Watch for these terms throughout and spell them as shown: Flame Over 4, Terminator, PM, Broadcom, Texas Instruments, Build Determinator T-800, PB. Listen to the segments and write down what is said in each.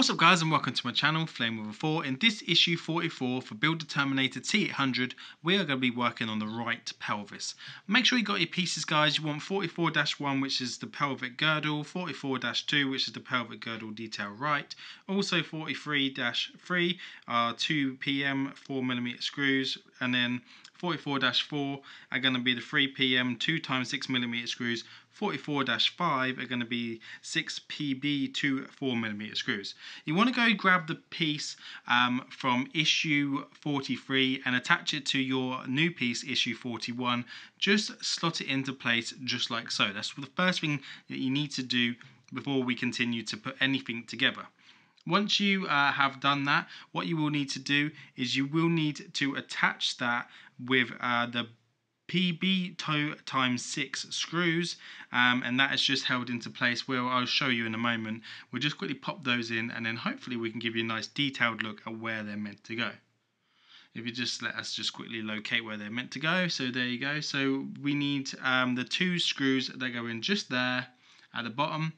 What's up guys and welcome to my channel Flame Over 4. In this issue 44 for Build Determinator T-800 we are going to be working on the right pelvis. Make sure you got your pieces guys. You want 44-1 which is the pelvic girdle, 44-2 which is the pelvic girdle detail right, also 43-3 are 2 PM 4mm screws, and then 44-4 are going to be the 3 PM 2 × 6mm screws, 44-5 are going to be 6 PB 2 4mm screws. You want to go grab the piece from issue 43 and attach it to your new piece issue 41. Just slot it into place just like so. That's the first thing that you need to do before we continue to put anything together. Once you have done that, what you will need to do is you will need to attach that with the PB 2 × 6 screws, and that is just held into place where I'll show you in a moment. We'll just quickly pop those in and then hopefully we can give you a nice detailed look at where they're meant to go. If you just let us just quickly locate where they're meant to go. So there you go. So we need the 2 screws that go in just there at the bottom,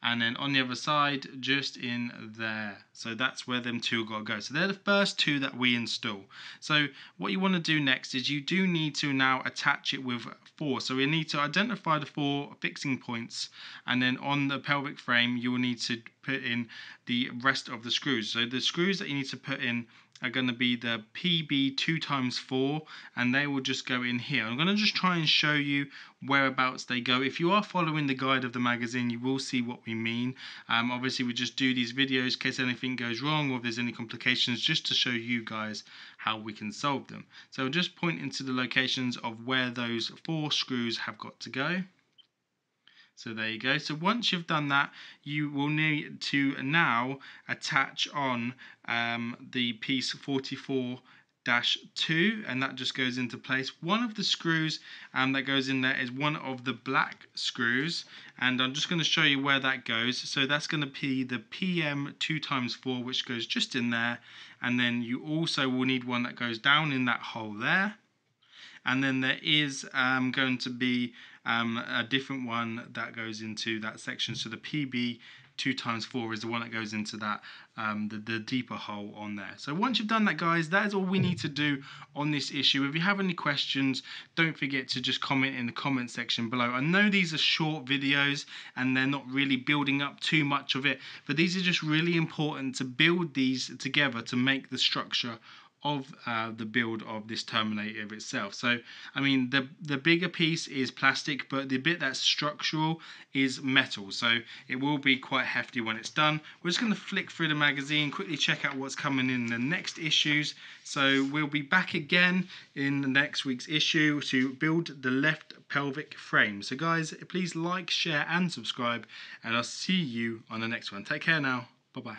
and then on the other side just in there. So that's where them 2 got to go. So they're the first 2 that we install. So what you want to do next is you do need to now attach it with 4. So we need to identify the 4 fixing points, and then on the pelvic frame you will need to put in the rest of the screws. So the screws that you need to put in are going to be the PB 2 × 4 and they will just go in here. I'm going to just try and show you whereabouts they go. If you are following the guide of the magazine you will see what we mean. Obviously we just do these videos in case anything goes wrong or if there's any complications, just to show you guys how we can solve them. So just pointing to the locations of where those 4 screws have got to go. So there you go. So once you've done that, you will need to now attach on the piece 44-2, and that just goes into place. One of the screws that goes in there is one of the black screws, and I'm just going to show you where that goes. So that's going to be the PM 2 × 4, which goes just in there, and then you also will need one that goes down in that hole there. And then there is going to be a different one that goes into that section. So the PB 2 × 4 is the one that goes into that the deeper hole on there. So once you've done that guys, that is all we need to do on this issue. If you have any questions, don't forget to just comment in the comment section below. I know these are short videos and they're not really building up too much of it, but these are just really important to build these together to make the structure of the build of this Terminator itself. So I mean the bigger piece is plastic, but the bit that's structural is metal, so it will be quite hefty when it's done. We're just going to flick through the magazine, quickly check out what's coming in the next issues. So we'll be back again in the next week's issue to build the left pelvic frame. So guys, please like, share and subscribe, and I'll see you on the next one. Take care now, bye bye.